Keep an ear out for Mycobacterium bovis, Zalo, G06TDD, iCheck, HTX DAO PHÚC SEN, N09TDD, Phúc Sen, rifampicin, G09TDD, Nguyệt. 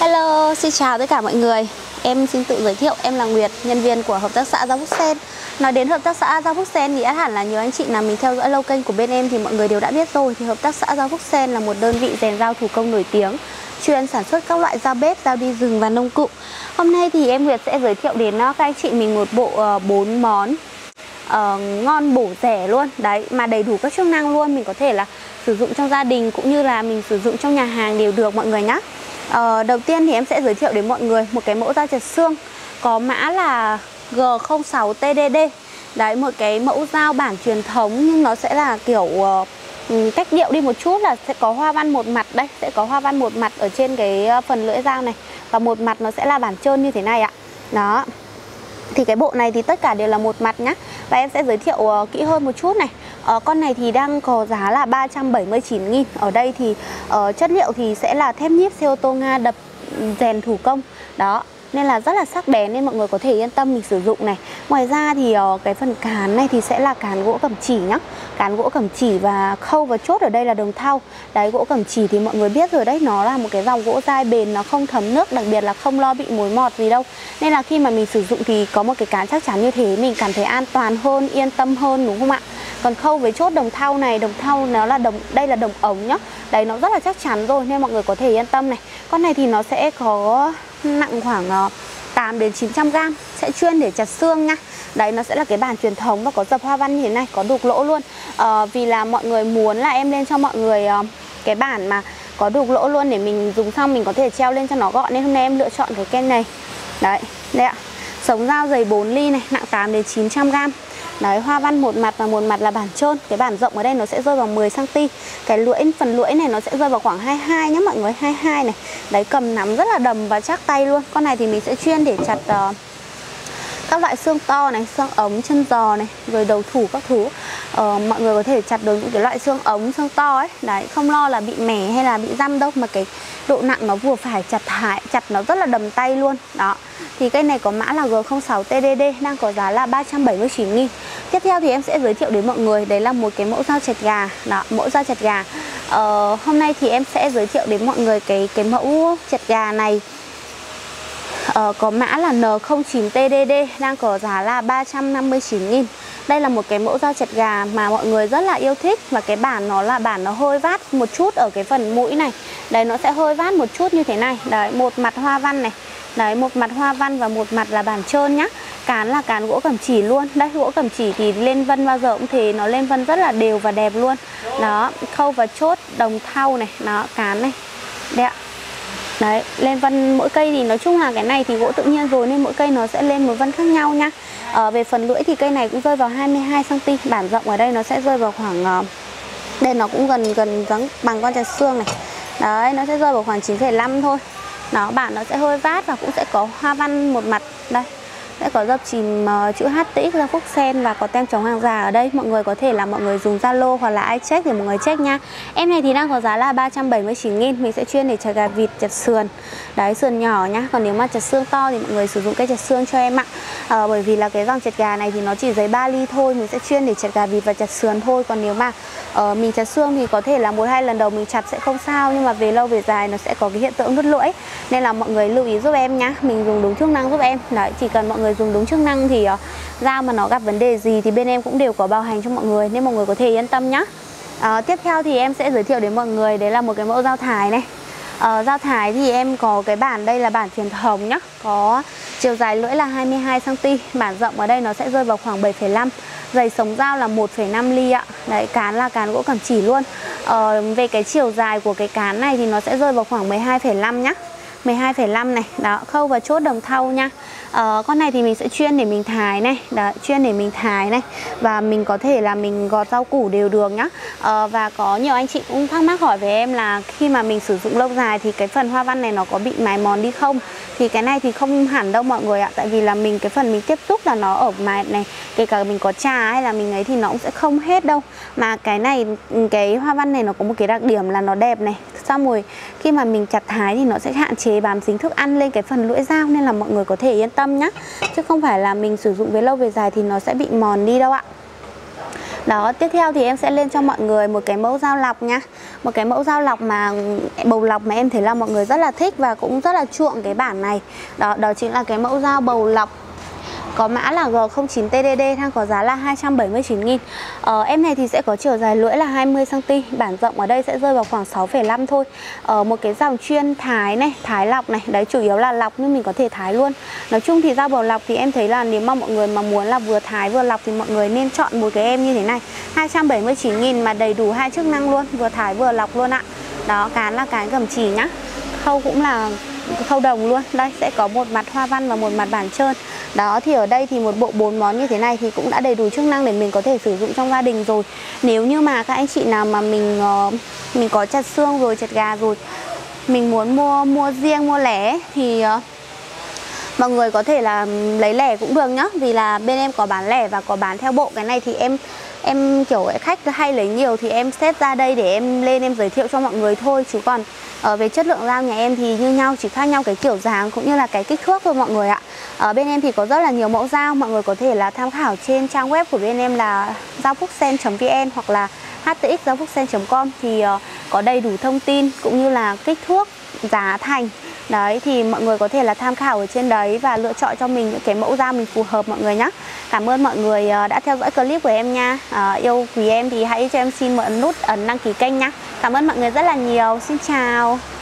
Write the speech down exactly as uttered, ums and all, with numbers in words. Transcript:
Hello, xin chào tất cả mọi người. Em xin tự giới thiệu, em là Nguyệt, nhân viên của Hợp tác xã DAO PHÚC SEN. Nói đến Hợp tác xã DAO PHÚC SEN thì ắt hẳn là nhiều anh chị nào mình theo dõi lâu kênh của bên em thì mọi người đều đã biết rồi. Thì Hợp tác xã DAO PHÚC SEN là một đơn vị rèn dao thủ công nổi tiếng, chuyên sản xuất các loại dao bếp, dao đi rừng và nông cụ. Hôm nay thì em Nguyệt sẽ giới thiệu đến các anh chị mình một bộ bốn món uh, ngon bổ rẻ luôn. Đấy, mà đầy đủ các chức năng luôn, mình có thể là sử dụng trong gia đình cũng như là mình sử dụng trong nhà hàng đều được mọi người nhé. Ờ, đầu tiên thì em sẽ giới thiệu đến mọi người một cái mẫu dao chật xương có mã là G không sáu T D D. Đấy, một cái mẫu dao bản truyền thống nhưng nó sẽ là kiểu uh, cách điệu đi một chút, là sẽ có hoa văn một mặt. Đây, sẽ có hoa văn một mặt ở trên cái phần lưỡi dao này, và một mặt nó sẽ là bản trơn như thế này ạ. Đó, thì cái bộ này thì tất cả đều là một mặt nhá. Và em sẽ giới thiệu uh, kỹ hơn một chút này. Ờ, con này thì đang có giá là ba trăm bảy mươi chín nghìn. Ở đây thì uh, chất liệu thì sẽ là thép nhíp xe ô tô Nga đập rèn thủ công. Đó, nên là rất là sắc bén, nên mọi người có thể yên tâm mình sử dụng này. Ngoài ra thì uh, cái phần cán này thì sẽ là cán gỗ cẩm chỉ nhá. Cán gỗ cẩm chỉ và khâu và chốt ở đây là đồng thau. Đấy, gỗ cẩm chỉ thì mọi người biết rồi đấy, nó là một cái dòng gỗ dai bền, nó không thấm nước, đặc biệt là không lo bị mối mọt gì đâu. Nên là khi mà mình sử dụng thì có một cái cán chắc chắn như thế, mình cảm thấy an toàn hơn, yên tâm hơn, đúng không ạ? Còn khâu với chốt đồng thau này, đồng thau nó là đồng, đây là đồng ống nhá. Đấy, nó rất là chắc chắn rồi nên mọi người có thể yên tâm này. Con này thì nó sẽ có nặng khoảng tám đến chín trăm gam, sẽ chuyên để chặt xương nha. Đấy, nó sẽ là cái bản truyền thống và có dập hoa văn như thế này, có đục lỗ luôn. À, vì là mọi người muốn là em lên cho mọi người cái bản mà có đục lỗ luôn để mình dùng xong mình có thể treo lên cho nó gọn, nên hôm nay em lựa chọn cái ken này. Đấy, đây ạ. Sống dao dày bốn ly này, nặng tám đến chín trăm gam. Đấy, hoa văn một mặt và một mặt là bản trơn. Cái bản rộng ở đây nó sẽ rơi vào mười xăng ti mét. Cái lưỡi, phần lưỡi này nó sẽ rơi vào khoảng hai mươi hai nhé mọi người, hai mươi hai này. Đấy, cầm nắm rất là đầm và chắc tay luôn. Con này thì mình sẽ chuyên để chặt uh, các loại xương to này, xương ống, chân giò này, rồi đầu thủ các thứ. uh, Mọi người có thể chặt được những cái loại xương ống, xương to ấy. Đấy, không lo là bị mẻ hay là bị răm đâu, mà cái độ nặng nó vừa phải, chặt hại, chặt nó rất là đầm tay luôn. Đó, thì cây này có mã là G không sáu T D D, đang có giá là ba trăm bảy mươi chín nghìn. Tiếp theo thì em sẽ giới thiệu đến mọi người, đấy là một cái mẫu dao chặt gà. Đó, mẫu dao chặt gà. ờ, Hôm nay thì em sẽ giới thiệu đến mọi người cái cái mẫu chặt gà này. Ờ, có mã là N không chín T D D, đang có giá là ba trăm năm mươi chín nghìn. Đây là một cái mẫu dao chặt gà mà mọi người rất là yêu thích. Và cái bản nó là bản nó hơi vát một chút ở cái phần mũi này. Đấy, nó sẽ hơi vát một chút như thế này. Đấy, một mặt hoa văn này. Đấy, một mặt hoa văn và một mặt là bản trơn nhá. Cán là cán gỗ cẩm chỉ luôn. Đấy, gỗ cẩm chỉ thì lên vân bao giờ cũng thế, nó lên vân rất là đều và đẹp luôn. Đó, khâu và chốt đồng thau này. Đó, cán này. Đấy ạ. Đấy, lên vân mỗi cây thì nói chung là cái này thì gỗ tự nhiên rồi nên mỗi cây nó sẽ lên một vân khác nhau nha. Ờ, về phần lưỡi thì cây này cũng rơi vào hai mươi hai xăng ti mét, bản rộng ở đây nó sẽ rơi vào khoảng, đây nó cũng gần gần bằng con chặt xương này. Đấy, nó sẽ rơi vào khoảng chín phẩy năm thôi. Nó bản nó sẽ hơi vát và cũng sẽ có hoa văn một mặt. Đây, sẽ có dập chìm uh, chữ H T X DAO PHÚC SEN và có tem chống hàng giả ở đây. Mọi người có thể là mọi người dùng Zalo hoặc là iCheck để mọi người check nha. Em này thì đang có giá là ba trăm bảy mươi chín nghìn. Mình sẽ chuyên để chặt gà vịt, chặt sườn. Đấy, sườn nhỏ nhá. Còn nếu mà chặt xương to thì mọi người sử dụng cây chặt xương cho em ạ. à, Bởi vì là cái dòng chặt gà này thì nó chỉ dày ba ly thôi. Mình sẽ chuyên để chặt gà vịt và chặt sườn thôi. Còn nếu mà uh, mình chặt xương thì có thể là một hai lần đầu mình chặt sẽ không sao, nhưng mà về lâu về dài nó sẽ có cái hiện tượng nứt lưỡi. Nên là mọi người lưu ý giúp em nhá. Mình dùng đúng chức năng giúp em. Đấy, chỉ cần mọi người người dùng đúng chức năng thì uh, dao mà nó gặp vấn đề gì thì bên em cũng đều có bảo hành cho mọi người, nên mọi người có thể yên tâm nhé. Uh, tiếp theo thì em sẽ giới thiệu đến mọi người, đấy là một cái mẫu dao thái này. Uh, dao thái thì em có cái bản, đây là bản truyền thống nhá, có chiều dài lưỡi là hai mươi hai xăng ti mét, bản rộng ở đây nó sẽ rơi vào khoảng bảy phẩy năm, dày sống dao là một phẩy năm ly ạ. Đấy, cán là cán gỗ cẩm chỉ luôn. Uh, về cái chiều dài của cái cán này thì nó sẽ rơi vào khoảng mười hai phẩy năm nhá, mười hai phẩy năm này. Đó, khâu và chốt đồng thau nha. ờ, Con này thì mình sẽ chuyên để mình thái này. Đó, chuyên để mình thái này. Và mình có thể là mình gọt rau củ đều được nhá. ờ, Và có nhiều anh chị cũng thắc mắc hỏi về em là khi mà mình sử dụng lâu dài thì cái phần hoa văn này nó có bị mài mòn đi không? Thì cái này thì không hẳn đâu mọi người ạ. Tại vì là mình cái phần mình tiếp xúc là nó ở mài này, kể cả mình có trà hay là mình ấy thì nó cũng sẽ không hết đâu. Mà cái này, cái hoa văn này nó có một cái đặc điểm là nó đẹp này. Xong rồi khi mà mình chặt thái thì nó sẽ hạn chế bám dính thức ăn lên cái phần lưỡi dao, nên là mọi người có thể yên tâm nhé. Chứ không phải là mình sử dụng về lâu về dài thì nó sẽ bị mòn đi đâu ạ. Đó, tiếp theo thì em sẽ lên cho mọi người một cái mẫu dao lọc nha. Một cái mẫu dao lọc mà bầu lọc mà em thấy là mọi người rất là thích và cũng rất là chuộng cái bản này. Đó, đó chính là cái mẫu dao bầu lọc có mã là G không chín T D D đang có giá là hai trăm bảy mươi chín nghìn. ờ, Em này thì sẽ có chiều dài lưỡi là hai mươi xăng ti mét, bản rộng ở đây sẽ rơi vào khoảng sáu phẩy năm thôi. ờ, Một cái dòng chuyên thái này, thái lọc này, đấy chủ yếu là lọc nhưng mình có thể thái luôn. Nói chung thì dao bầu lọc thì em thấy là nếu mà mọi người mà muốn là vừa thái vừa lọc thì mọi người nên chọn một cái em như thế này, hai trăm bảy mươi chín nghìn mà đầy đủ hai chức năng luôn, vừa thái vừa lọc luôn ạ. Đó, cán là cán cầm chỉ nhá, khâu cũng là khâu đồng luôn. Đây sẽ có một mặt hoa văn và một mặt bản trơn. Đó thì ở đây thì một bộ bốn món như thế này thì cũng đã đầy đủ chức năng để mình có thể sử dụng trong gia đình rồi. Nếu như mà các anh chị nào mà mình mình có chặt xương rồi, chặt gà rồi, mình muốn mua mua riêng, mua lẻ thì mọi người có thể là lấy lẻ cũng được nhá, vì là bên em có bán lẻ và có bán theo bộ. Cái này thì em em kiểu khách hay lấy nhiều thì em xếp ra đây để em lên em giới thiệu cho mọi người thôi, chứ còn ở về chất lượng dao nhà em thì như nhau, chỉ khác nhau cái kiểu dáng cũng như là cái kích thước thôi mọi người ạ. Ở bên em thì có rất là nhiều mẫu dao, mọi người có thể là tham khảo trên trang web của bên em là dao phucsen chấm vn hoặc là h t x dao phucsen chấm com thì có đầy đủ thông tin cũng như là kích thước, giá thành. Đấy thì mọi người có thể là tham khảo ở trên đấy và lựa chọn cho mình những cái mẫu dao mình phù hợp mọi người nhé. Cảm ơn mọi người đã theo dõi clip của em nha. à, Yêu quý em thì hãy cho em xin một nút ấn đăng ký kênh nhé. Cảm ơn mọi người rất là nhiều. Xin chào.